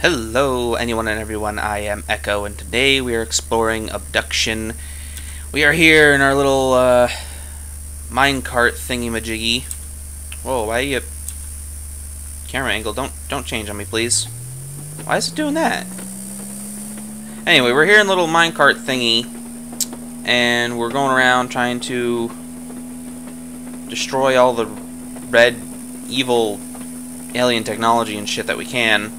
Hello anyone and everyone, I am Echo, and today we are exploring Obduction. We are here in our little minecart thingy-majiggy. Whoa, why are you... Camera angle, don't change on me, please. Why is it doing that? Anyway, we're here in little minecart thingy, and we're going around trying to destroy all the red, evil alien technology and shit that we can.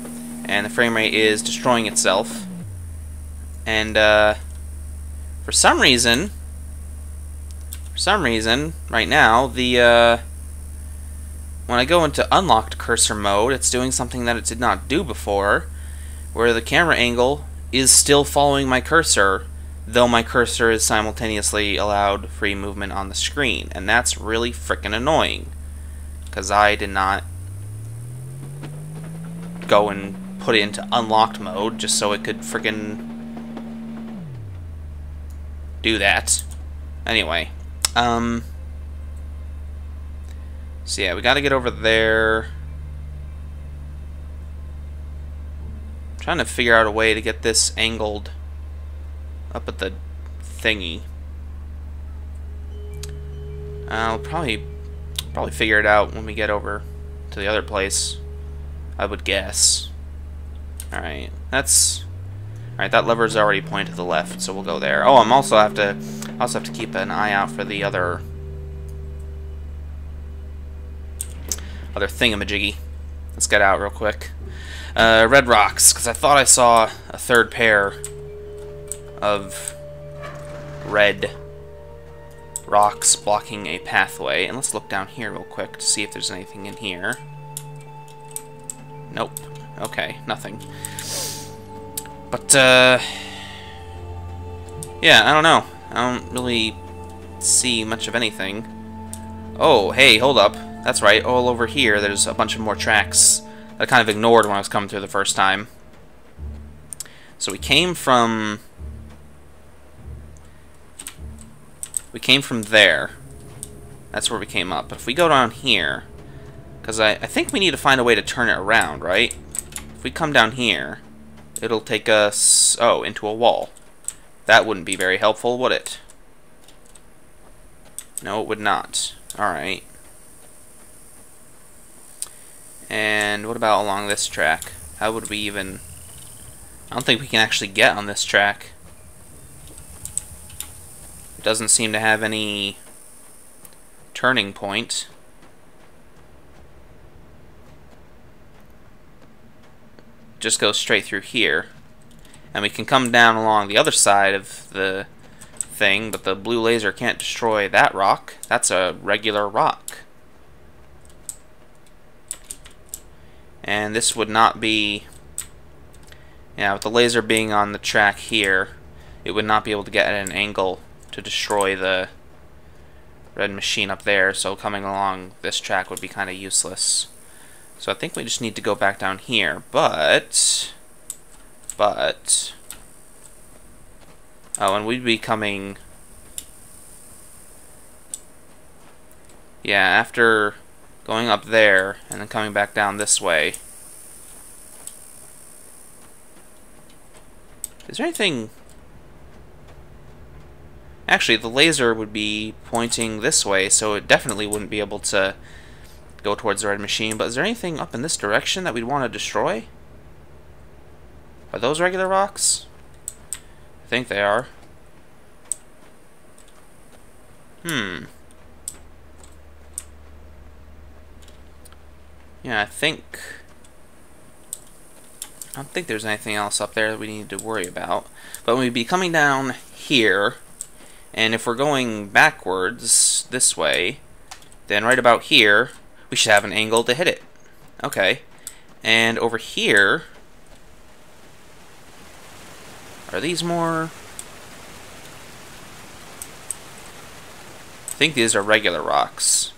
And the frame rate is destroying itself. And for some reason, right now, the when I go into unlocked cursor mode, it's doing something that it did not do before, where the camera angle is still following my cursor, though my cursor is simultaneously allowed free movement on the screen, and that's really frickin' annoying, because I did not go and put it into unlocked mode just so it could frickin' do that. Anyway, so yeah, we gotta get over there. I'm trying to figure out a way to get this angled up at the thingy. I'll probably figure it out when we get over to the other place, I would guess. Alright, that's... Alright, that lever's already pointed to the left, so we'll go there. Oh, I'm also have to keep an eye out for the other thingamajiggy. Let's get out real quick. Red rocks, because I thought I saw a third pair of red rocks blocking a pathway. And let's look down here real quick to see if there's anything in here. Nope. Okay, nothing. But, yeah, I don't know. I don't really see much of anything. Oh, hey, hold up. That's right, all over here there's a bunch of more tracks that I kind of ignored when I was coming through the first time. So we came from there. That's where we came up. But if we go down here... Because I think we need to find a way to turn it around, right? If we come down here, it'll take us... Oh, into a wall. That wouldn't be very helpful, would it? No, it would not. Alright. And what about along this track? How would we even... I don't think we can actually get on this track. It doesn't seem to have any turning point. Just go straight through here, and we can come down along the other side of the thing, but the blue laser can't destroy that rock. That's a regular rock, and this would not be, yeah, with the laser being on the track here, it would not be able to get at an angle to destroy the red machine up there, so coming along this track would be kinda useless. So I think we just need to go back down here, but, oh, and we'd be coming, yeah, after going up there and then coming back down this way. Is there anything, actually the laser would be pointing this way, so it definitely wouldn't be able to go towards the red machine, but is there anything up in this direction that we'd want to destroy? Are those regular rocks? I think they are. Yeah, I don't think there's anything else up there that we need to worry about. But we'd be coming down here, and if we're going backwards this way, then right about here we should have an angle to hit it. Okay. And over here... Are these more... I think these are regular rocks.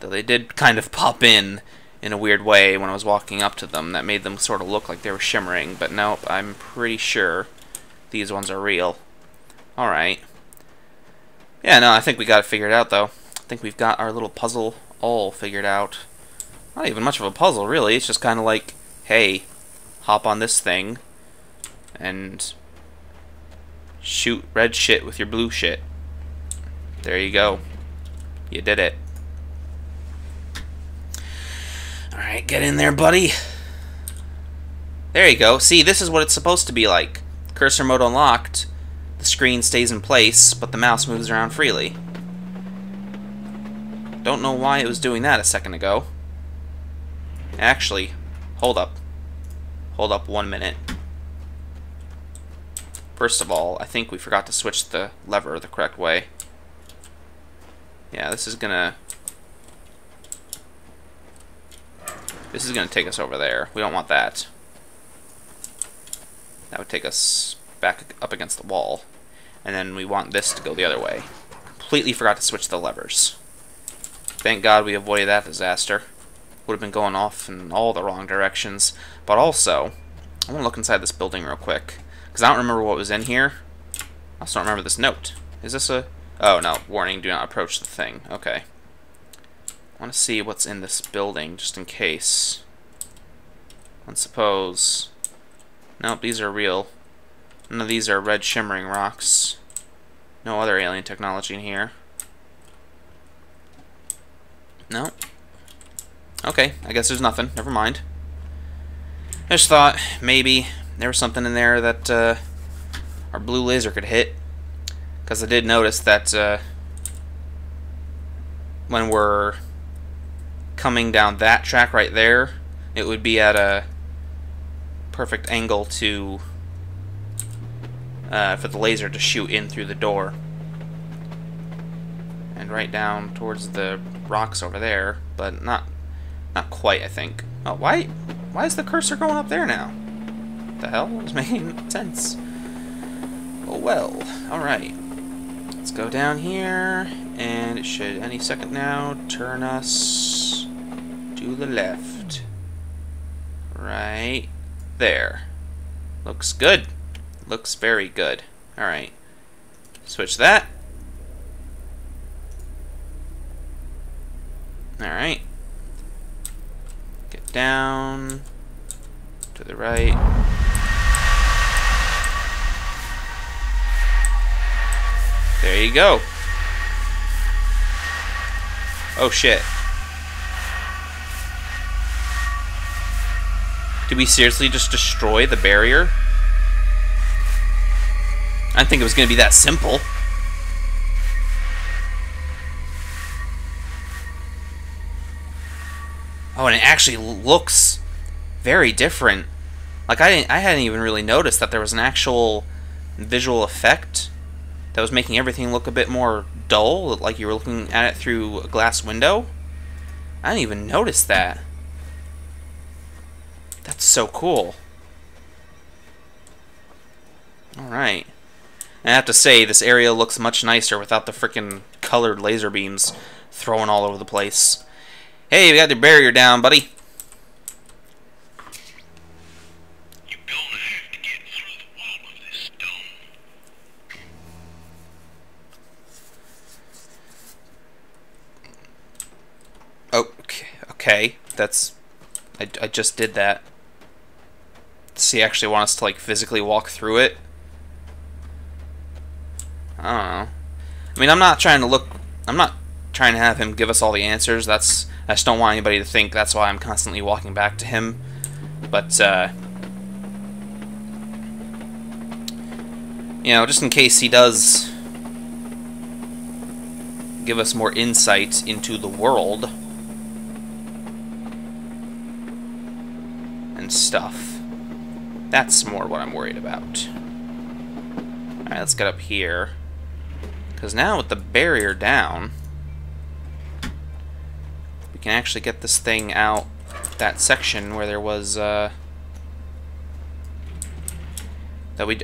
Though they did kind of pop in a weird way when I was walking up to them. That made them sort of look like they were shimmering. But nope, I'm pretty sure these ones are real. Alright. Yeah, no, I think we got it figured out, though. I think we've got our little puzzle all figured out. Not even much of a puzzle, really. It's just kind of like, hey, hop on this thing and shoot red shit with your blue shit. There you go. You did it. Alright, get in there, buddy. There you go. See, this is what it's supposed to be like. Cursor mode unlocked. The screen stays in place, but the mouse moves around freely. Don't know why it was doing that a second ago. Actually, hold up. Hold up 1 minute. First of all, I think we forgot to switch the lever the correct way. Yeah, this is gonna take us over there. We don't want that. That would take us back up against the wall. And then we want this to go the other way. Completely forgot to switch the levers. Thank God we avoided that disaster. Would have been going off in all the wrong directions. But also, I want to look inside this building real quick, because I don't remember what was in here. I also don't remember this note. Is this a... oh, no. Warning, do not approach the thing. Okay. I want to see what's in this building, just in case. Let's suppose... nope, these are real. None of these are red shimmering rocks. No other alien technology in here. No. Okay, I guess there's nothing. Never mind. I just thought maybe there was something in there that our blue laser could hit. Because I did notice that when we're coming down that track right there, it would be at a perfect angle to for the laser to shoot in through the door. And right down towards the rocks over there, but not quite, I think. Oh, why is the cursor going up there now? What the hell? It's making sense. Oh well. Alright. Let's go down here, and it should any second now turn us to the left. Right there. Looks good. Looks very good. Alright. Switch that. Alright. Get down to the right. There you go. Oh shit. Did we seriously just destroy the barrier? I didn't think it was going to be that simple. Oh, and it actually looks very different. Like, I hadn't even really noticed that there was an actual visual effect that was making everything look a bit more dull, like you were looking at it through a glass window. I didn't even notice that. That's so cool. Alright. I have to say, this area looks much nicer without the frickin' colored laser beams thrown all over the place. Hey, we got the barrier down, buddy. You don't have to get through the wall of this dome. Okay. That's... I just did that. Does he actually want us to, like, physically walk through it? I don't know. I mean, I'm not trying to have him give us all the answers. That's... I just don't want anybody to think that's why I'm constantly walking back to him. But, you know, just in case he does give us more insight into the world and stuff. That's more what I'm worried about. Alright, let's get up here. Because now with the barrier down, we can actually get this thing out that section where there was that we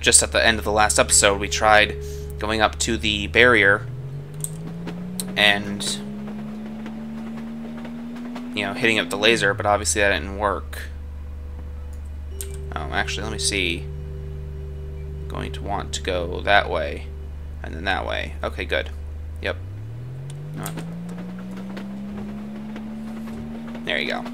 just at the end of the last episode we tried going up to the barrier and, you know, hitting up the laser, but obviously that didn't work. Actually, let me see. I'm going to want to go that way and then that way. Okay, good. Yep. There you go.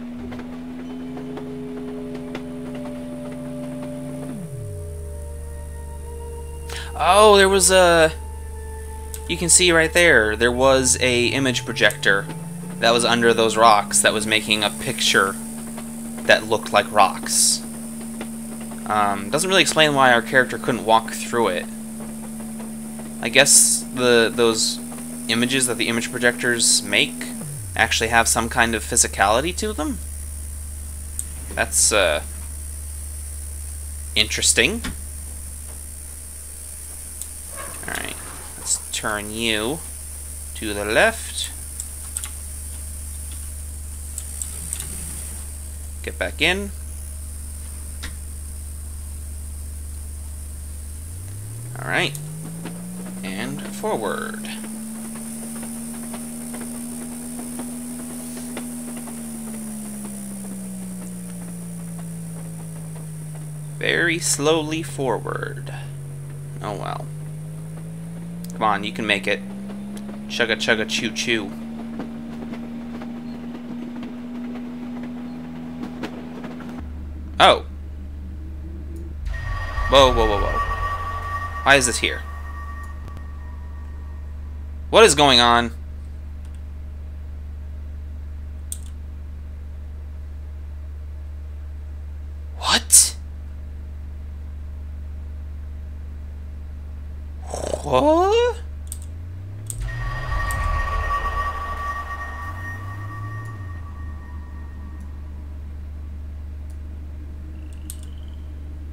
Oh, there was a... You can see right there, there was a image projector that was under those rocks that was making a picture that looked like rocks. Doesn't really explain why our character couldn't walk through it. I guess those images that the image projectors make actually have some kind of physicality to them. That's interesting. Alright, let's turn you to the left. Get back in. Alright. And forward. Very slowly forward. Oh well. Come on, you can make it. Chugga chugga choo choo. Oh. Whoa, whoa, whoa, whoa. Why is this here? What is going on? What?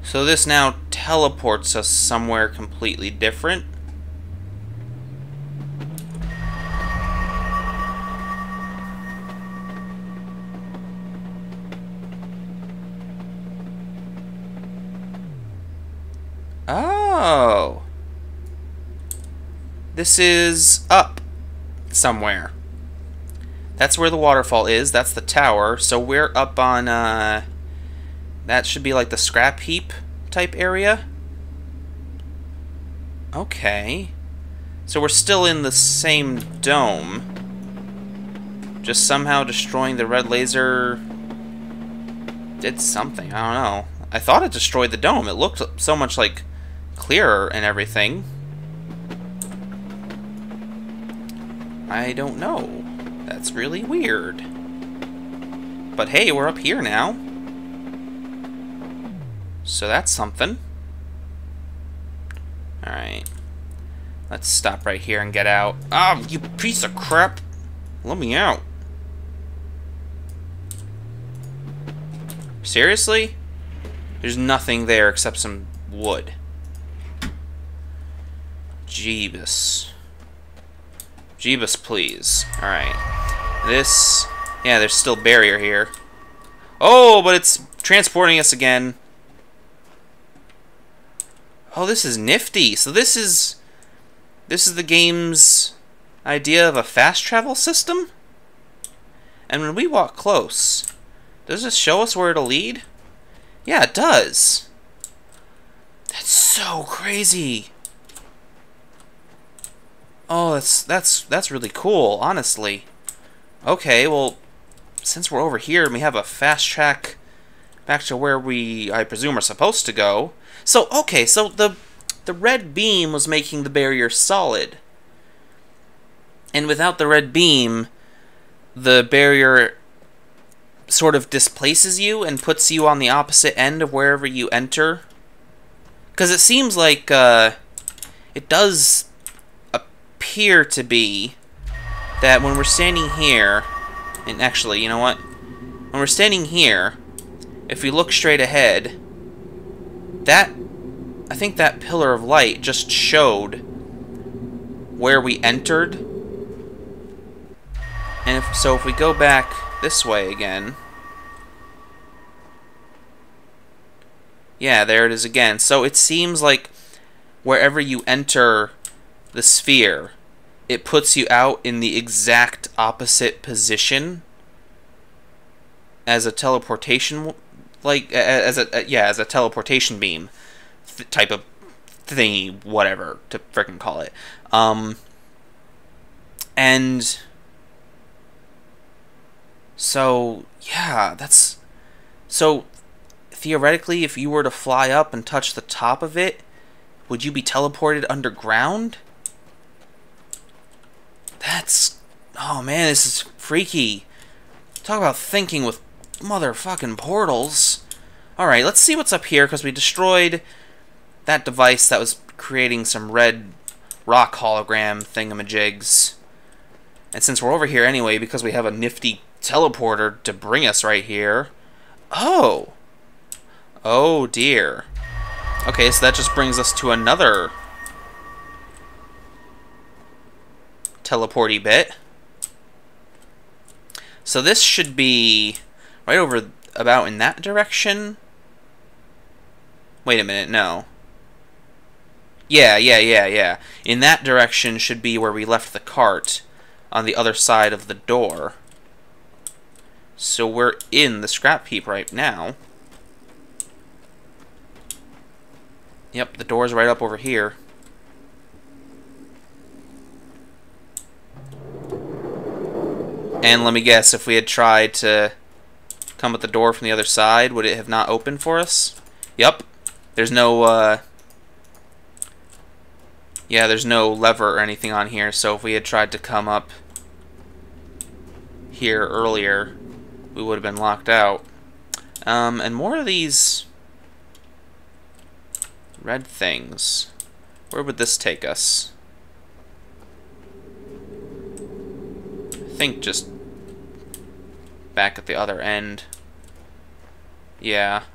So this now teleports us somewhere completely different. Oh. This is up somewhere. That's where the waterfall is. That's the tower. So we're up on, that should be like the scrap heap type area. Okay. So we're still in the same dome. Just somehow destroying the red laser did something. I don't know. I thought it destroyed the dome. It looked so much like clearer and everything. I don't know. That's really weird. But hey, we're up here now. So that's something. Alright. Let's stop right here and get out. Ah, you piece of crap! Let me out. Seriously? There's nothing there except some wood. Jeebus. Jeebus, please. Alright. This... Yeah, there's still barrier here. Oh, but it's transporting us again. Oh, this is nifty. So this is... This is the game's idea of a fast travel system? And when we walk close, does this show us where it'll lead? Yeah, it does. That's so crazy. Oh, that's really cool, honestly. Okay, well, since we're over here and we have a fast track back to where we, I presume, are supposed to go. So, okay, so the red beam was making the barrier solid. And without the red beam, the barrier sort of displaces you and puts you on the opposite end of wherever you enter. Because it seems like, it does... appear to be that when we're standing here, and actually, you know what? When we're standing here, if we look straight ahead, that, I think that pillar of light just showed where we entered. And if, so if we go back this way again, yeah, there it is again. So it seems like wherever you enter the sphere, it puts you out in the exact opposite position as a teleportation, like, as a teleportation beam type of thingy, whatever to frickin' call it. And so, yeah, that's, so theoretically, if you were to fly up and touch the top of it, Would you be teleported underground? That's... oh man, this is freaky. Talk about thinking with motherfucking portals. Alright, let's see what's up here, because we destroyed that device that was creating some red rock hologram thingamajigs. And since we're over here anyway, because we have a nifty teleporter to bring us right here... oh! Oh dear. Okay, so that just brings us to another teleporty bit. So this should be right over about in that direction. Wait a minute, no. Yeah. In that direction should be where we left the cart on the other side of the door. So we're in the scrap heap right now. Yep, the door's right up over here. And let me guess, if we had tried to come at the door from the other side, would it have not opened for us? Yep. There's no, yeah, there's no lever or anything on here, so if we had tried to come up here earlier, we would have been locked out. And more of these... red things. Where would this take us? I think just back at the other end. Yeah.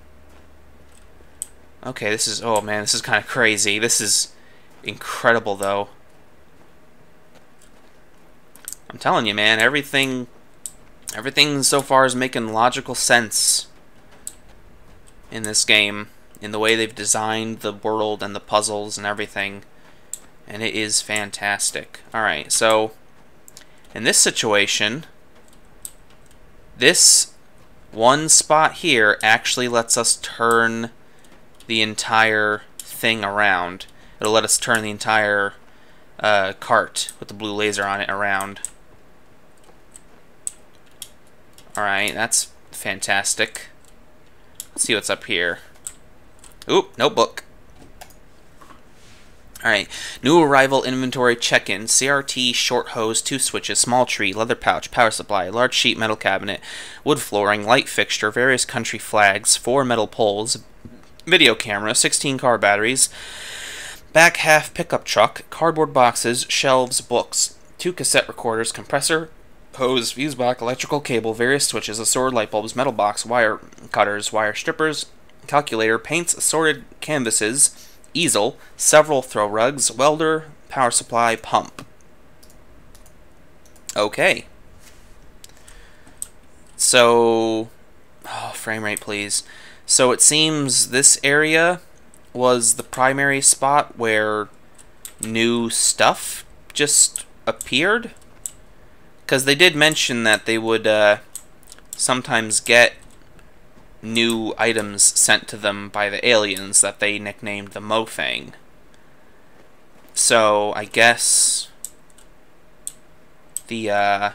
Okay, this is... oh man, this is kind of crazy. This is incredible though. I'm telling you man, everything so far is making logical sense in this game. In the way they've designed the world and the puzzles and everything. And it is fantastic. Alright, so in this situation, this one spot here actually lets us turn the entire thing around. It'll let us turn the entire cart with the blue laser on it around. Alright, that's fantastic. Let's see what's up here. Oop, notebook. Alright, new arrival inventory check-in, CRT, short hose, 2 switches, small tree, leather pouch, power supply, large sheet metal cabinet, wood flooring, light fixture, various country flags, 4 metal poles, video camera, 16 car batteries, back half pickup truck, cardboard boxes, shelves, books, 2 cassette recorders, compressor, hose, fuse box, electrical cable, various switches, assorted light bulbs, metal box, wire cutters, wire strippers, calculator, paints, assorted canvases, easel, several throw rugs, welder, power supply, pump. Okay. So, oh, frame rate please. So it seems this area was the primary spot where new stuff just appeared. Because they did mention that they would sometimes get new items sent to them by the aliens that they nicknamed the Mofang. So I guess the oh,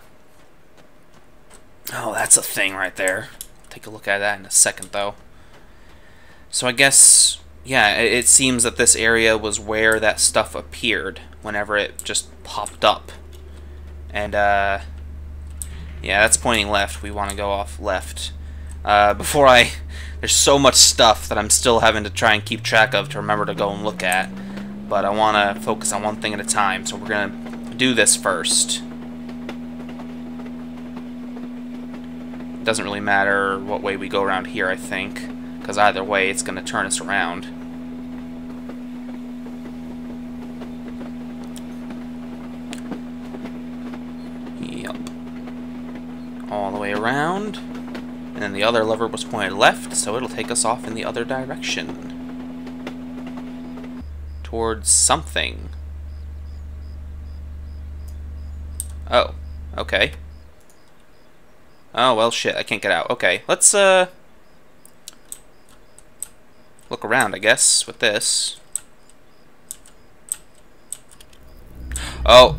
that's a thing right there. Take a look at that in a second though. So I guess yeah, it seems that this area was where that stuff appeared whenever it just popped up. And yeah, that's pointing left. We want to go off left. Before I... there's so much stuff that I'm still having to try and keep track of to remember to go and look at. But I want to focus on one thing at a time, so we're going to do this first. It doesn't really matter what way we go around here, I think. Because either way, it's going to turn us around. Yep. All the way around. And then the other lever was pointed left, so it'll take us off in the other direction. Towards something. Oh, okay. Oh, well, shit, I can't get out. Okay, let's, look around, I guess, with this. Oh!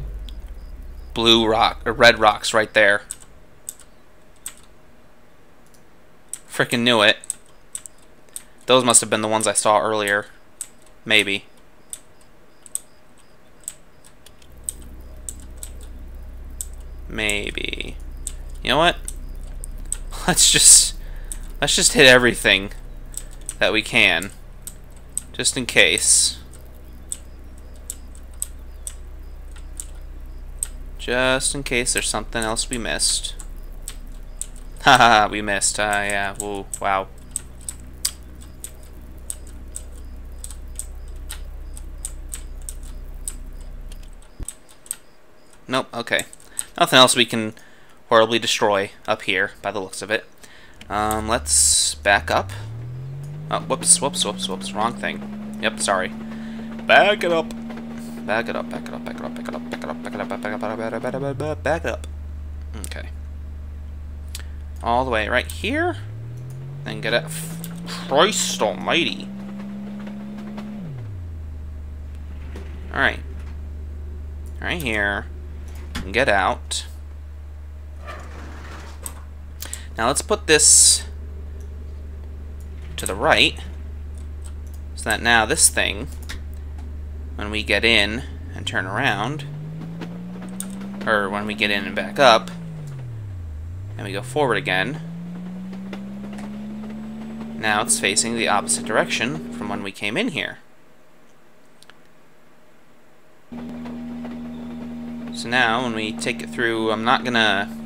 Blue rock, or red rocks right there. Frickin' knew it. Those must have been the ones I saw earlier. Maybe. You know what? Let's just hit everything that we can, just in case. Just in case there's something else we missed. Haha, we missed. Yeah. Whoa, wow. Nope, okay. Nothing else we can horribly destroy up here, by the looks of it. Let's back up. Oh, whoops, wrong thing. Yep, sorry. Back it up. Back it up. Okay. All the way right here. Then get it. Christ almighty. Alright. Right here. And get out. Now let's put this to the right, so that now this thing, when we get in and turn around, or when we get in and back up, and we go forward again, now it's facing the opposite direction from when we came in here. So now, when we take it through, I'm not gonna...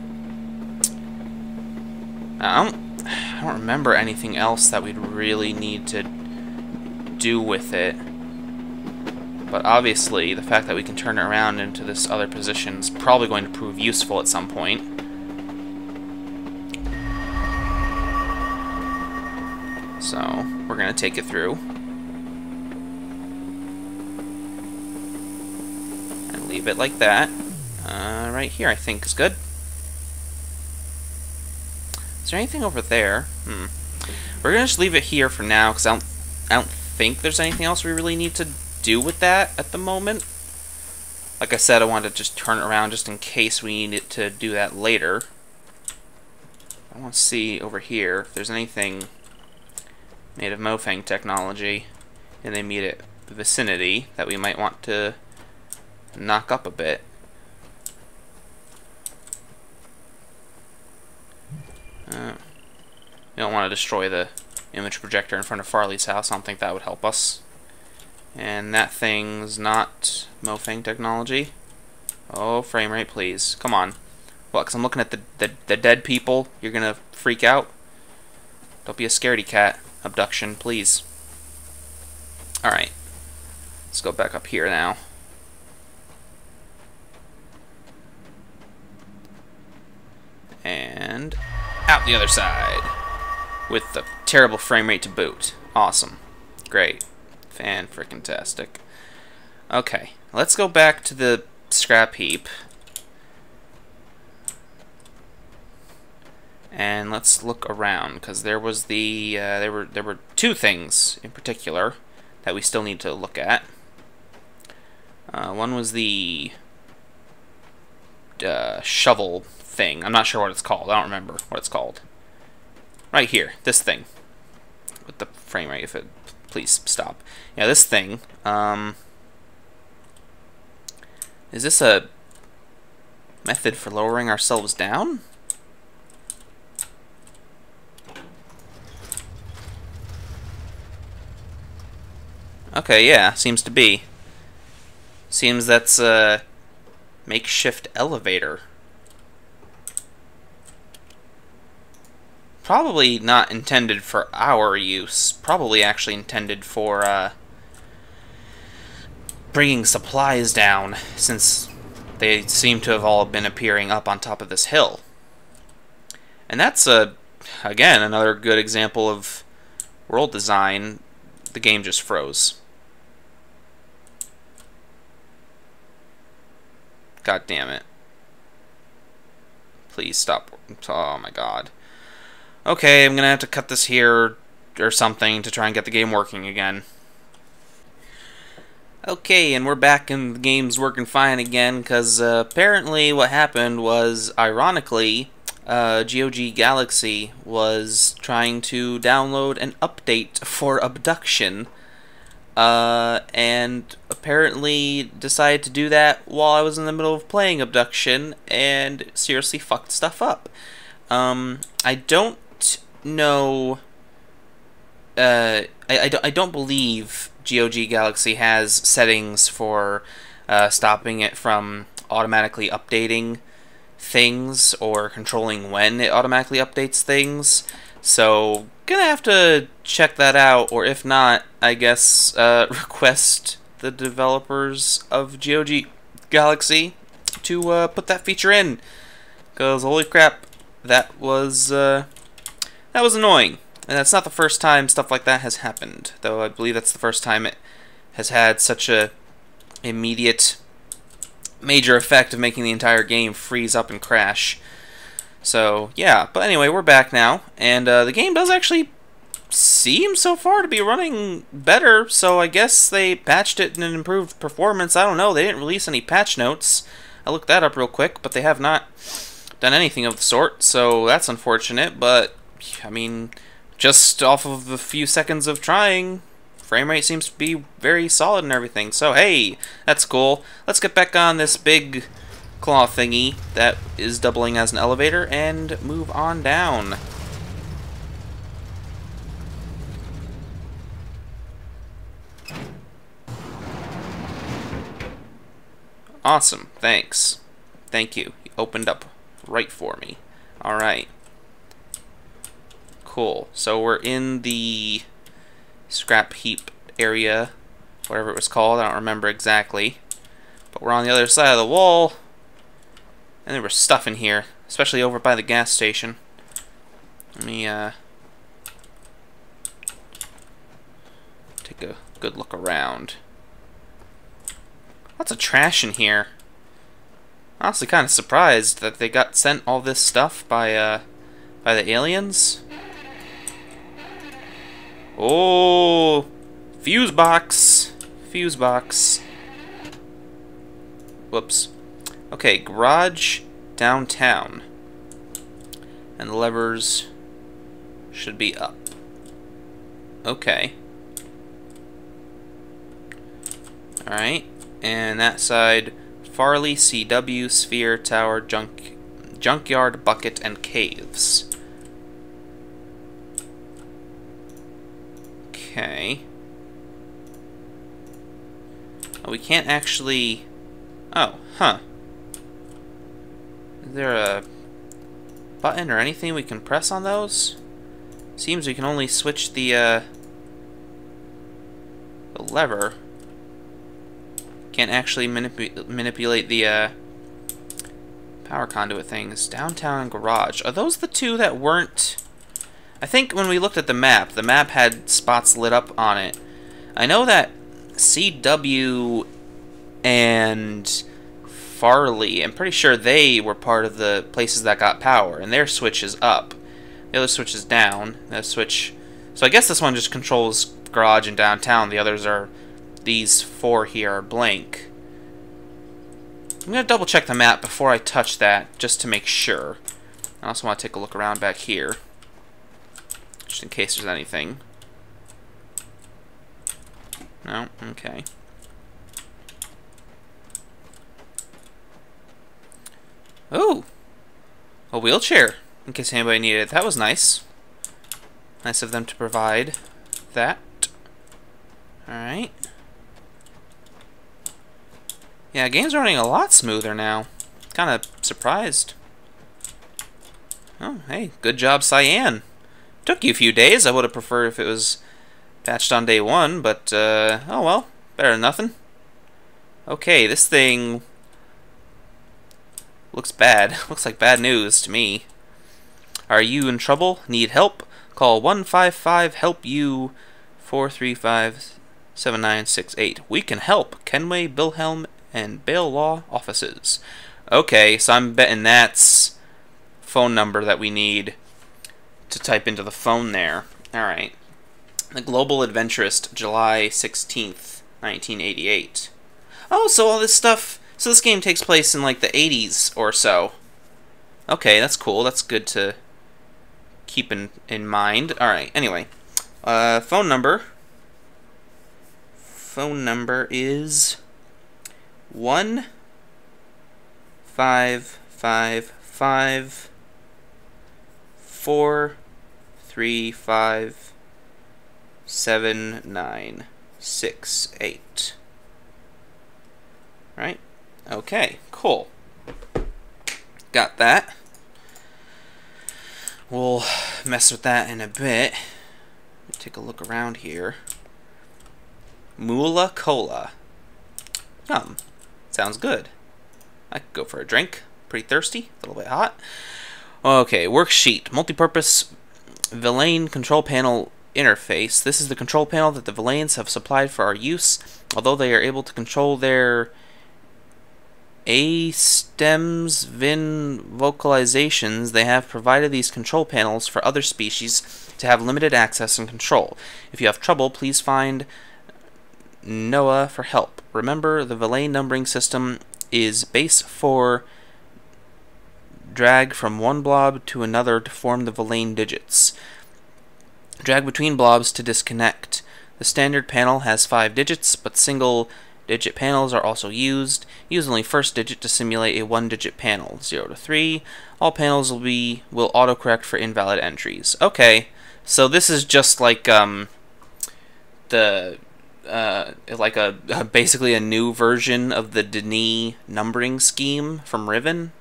I don't remember anything else that we'd really need to do with it. But obviously, the fact that we can turn it around into this other position is probably going to prove useful at some point. So, we're gonna take it through. And leave it like that. Right here, I think, is good. Is there anything over there? We're gonna just leave it here for now, because I don't think there's anything else we really need to do with that at the moment. Like I said, I wanted to just turn it around just in case we needed to do that later. I want to see over here if there's anything made of Mofang technology in the immediate vicinity that we might want to knock up a bit. We don't want to destroy the image projector in front of Farley's house. I don't think that would help us. And that thing's not Mofang technology. Oh, frame rate, please. Come on. What, because I'm looking at the dead people? You're going to freak out? Don't be a scaredy cat. Obduction, please. Alright. Let's go back up here now. And... out the other side with the terrible frame rate to boot. Awesome. Great. Fan-frickin-tastic. Okay, let's go back to the scrap heap. And let's look around, because there was the there were two things in particular that we still need to look at. One was the shovel thing. I'm not sure what it's called. I don't remember what it's called. Right here, this thing with the frame rate. If it, please stop. Yeah, this thing. Is this a method for lowering ourselves down? Okay, yeah, seems to be. Seems that's a makeshift elevator. Probably not intended for our use. Probably actually intended for bringing supplies down, since they seem to have all been appearing up on top of this hill. And that's, again, another good example of world design. The game just froze. God damn it. Please stop. Oh my god. Okay, I'm gonna have to cut this here or something to try and get the game working again. Okay, and we're back and the game's working fine again, because apparently what happened was, ironically, GOG Galaxy was trying to download an update for Obduction, and apparently decided to do that while I was in the middle of playing Obduction, and seriously fucked stuff up. I don't know, I don't believe GOG Galaxy has settings for stopping it from automatically updating things or controlling when it automatically updates things, so gonna have to check that out, or if not, I guess request the developers of GOG Galaxy to put that feature in, because holy crap, that was annoying. And that's not the first time stuff like that has happened, though I believe that's the first time it has had such a immediate major effect of making the entire game freeze up and crash. So yeah, but anyway, we're back now, and the game does actually seem so far to be running better, so I guess they patched it in an improved performance. I don't know, they didn't release any patch notes. I looked that up real quick, but they have not done anything of the sort, so that's unfortunate, but I mean, just off of a few seconds of trying, frame rate seems to be very solid and everything, so hey, that's cool. Let's get back on this big claw thingy that is doubling as an elevator and move on down. Awesome, thanks. Thank you. He opened up right for me. Alright. Cool. So we're in the scrap heap area, whatever it was called, I don't remember exactly. But we're on the other side of the wall, and there was stuff in here, especially over by the gas station. Let me take a good look around. Lots of trash in here. Honestly, kind of surprised that they got sent all this stuff by the aliens. Oh, fuse box, fuse box. Whoops. Okay, garage downtown, and the levers should be up. Okay. All right, and that side, Farley, CW, Sphere, Tower, Junkyard, Bucket, and Caves. Okay. Oh, we can't actually... Oh, huh. Is there a button or anything we can press on those? Seems we can only switch the lever. Can't actually manipulate the power conduit things. Downtown and garage. Are those the two that weren't... I think when we looked at the map had spots lit up on it. I know that CW and Farley, I'm pretty sure they were part of the places that got power, and their switch is up. The other switch is down. The switch... So I guess this one just controls garage and downtown. The others are... These four here are blank. I'm going to double check the map before I touch that, just to make sure. I also want to take a look around back here, just in case there's anything. No? Okay. Oh! A wheelchair, in case anybody needed it. That was nice. Nice of them to provide that. Alright. Yeah, game's running a lot smoother now. Kind of surprised. Oh, hey, good job, Cyan. Took you a few days. I would have preferred if it was patched on day one, but, oh well. Better than nothing. Okay, this thing looks bad. Looks like bad news to me. Are you in trouble? Need help? Call 155-HELP-U 435-7968. We can help. Kenway, Wilhelm, and Bail Law offices. Okay, so I'm betting that's phone number that we need to type into the phone there. Alright. The Global Adventurist, July 16th, 1988. Oh, so all this stuff... So this game takes place in, like, the 80s or so. Okay, that's cool. That's good to keep in mind. Alright, anyway. Phone number phone number is 15554357968. Right? Okay, cool. Got that. We'll mess with that in a bit. Take a look around here. Moola Cola. Yum. Sounds good. I could go for a drink. Pretty thirsty. A little bit hot. Okay, worksheet. Multipurpose Villein control panel interface. This is the control panel that the Villeins have supplied for our use. Although they are able to control their A-stems, Vin vocalizations, they have provided these control panels for other species to have limited access and control. If you have trouble, please find Noah for help. Remember, the Villein numbering system is base 4, drag from one blob to another to form the Villein digits. Drag between blobs to disconnect. The standard panel has 5 digits, but single digit panels are also used. Use only first digit to simulate a 1-digit panel, 0 to 3. All panels will autocorrect for invalid entries. Okay, so this is just basically a new version of the Denni numbering scheme from Riven,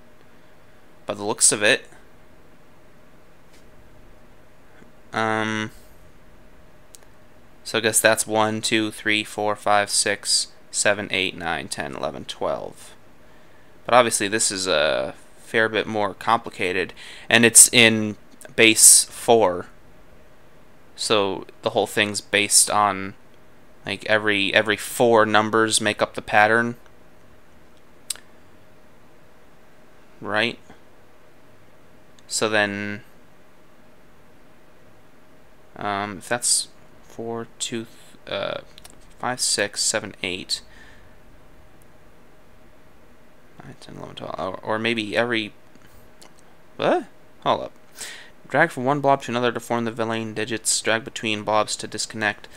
by the looks of it. So I guess that's 1, 2, 3, 4, 5, 6... 7, 8, 9, 10, 11, 12. But obviously this is a fair bit more complicated, and it's in base 4. So the whole thing's based on, like, every 4 numbers make up the pattern. Right? So then if that's 4, 2, 5, 6, 7, 8, 9, 10, 11, 12, or maybe every, what? Hold up. Drag from one blob to another to form the Villein digits, drag between blobs to disconnect.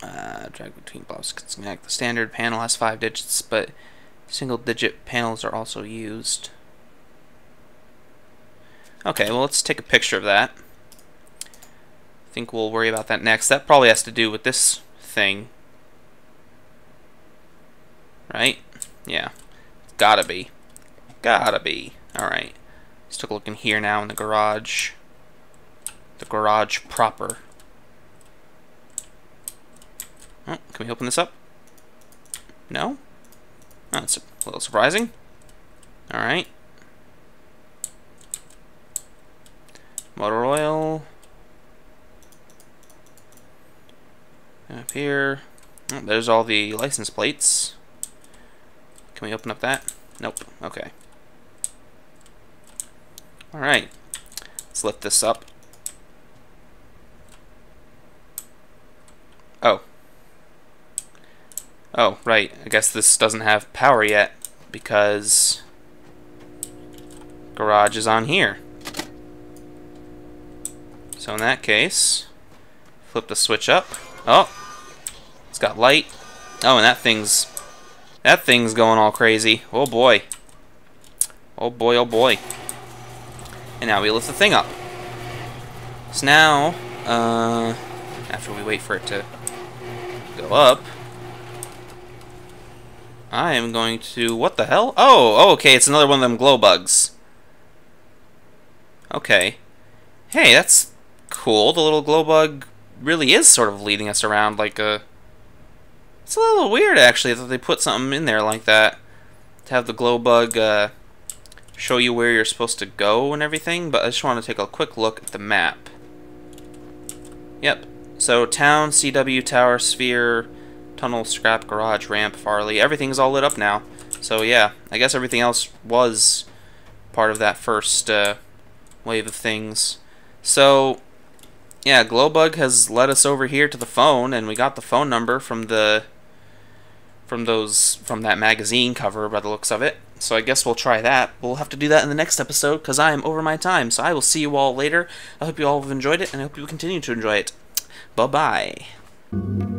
Drag between blobs to disconnect. The standard panel has 5 digits, but single digit panels are also used. Okay, well, let's take a picture of that. I think we'll worry about that next. That probably has to do with this thing. Right? Yeah. Gotta be. Gotta be. Alright. Let's take a look in here now in the garage. The garage proper. Oh, can we open this up? No? Oh, that's a little surprising. Alright. Motor oil. Up here, oh, there's all the license plates. Can we open up that? Nope. Okay. All right. Let's lift this up. Oh. Oh, right. I guess this doesn't have power yet because garage is on here. So in that case, flip the switch up. Oh. It's got light. Oh, and that thing's going all crazy. Oh boy. Oh boy, oh boy. And now we lift the thing up. So now, after we wait for it to go up, I am going to, what the hell? Oh, okay, it's another one of them glow bugs. Okay. Hey, that's cool. The little glow bug really is sort of leading us around like a... It's a little weird, actually, that they put something in there like that to have the glow bug show you where you're supposed to go and everything, but I just want to take a quick look at the map. Yep. So, town, CW, tower, sphere, tunnel, scrap, garage, ramp, Farley. Everything's all lit up now. So, yeah. I guess everything else was part of that first wave of things. So... yeah, Glowbug has led us over here to the phone, and we got the phone number from that magazine cover by the looks of it. So I guess we'll try that. We'll have to do that in the next episode because I am over my time. So I will see you all later. I hope you all have enjoyed it, and I hope you continue to enjoy it. Bye bye.